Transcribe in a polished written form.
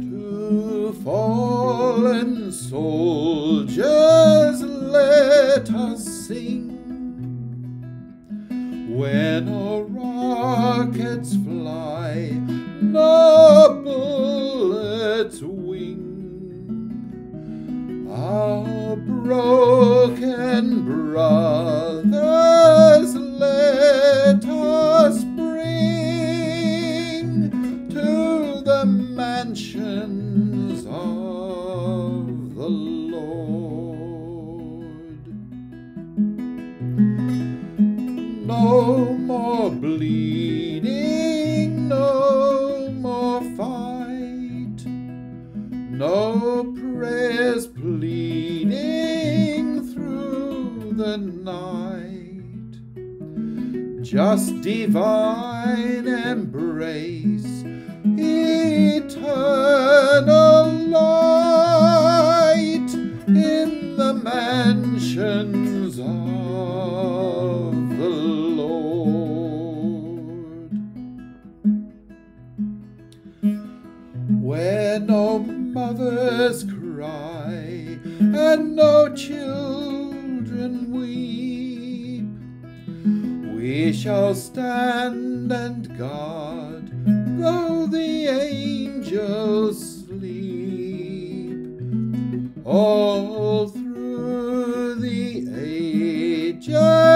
To fallen soldiers let us sing, when our rockets fly, no bullets wing. Our broken brothers let us bring to the mansions of the Lord. No more bleeding, no more fight, no prayers pleading through the night, just divine embrace, eternal light in the mansions of the Lord. Where no mothers cry and no children weep, we shall stand and guard though the angels sleep, all through the ages.